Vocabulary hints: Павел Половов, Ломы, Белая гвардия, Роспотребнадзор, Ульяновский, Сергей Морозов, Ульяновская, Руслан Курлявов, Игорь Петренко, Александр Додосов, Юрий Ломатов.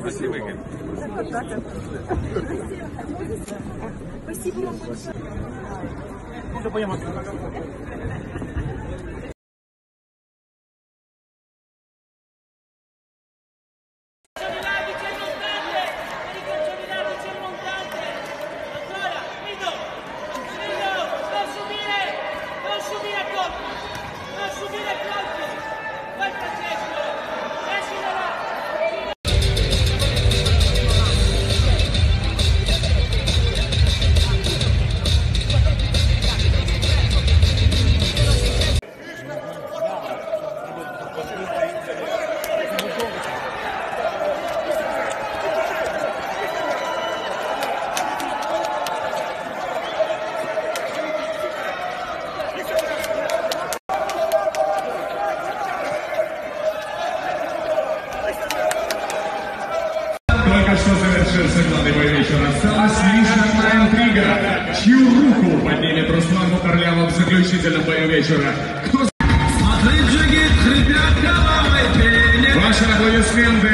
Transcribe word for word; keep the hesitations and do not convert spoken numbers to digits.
Спасибо, Игорь. Спасибо вам большое. Что завершился главный бой вечера. Осталась лишь одна интрига. Чью руку поднимет Руслан Курлявов в заключительном бою вечера? Кто... Смотри, джигит, ребятка, мамой пенит. Ваши аплодисменты.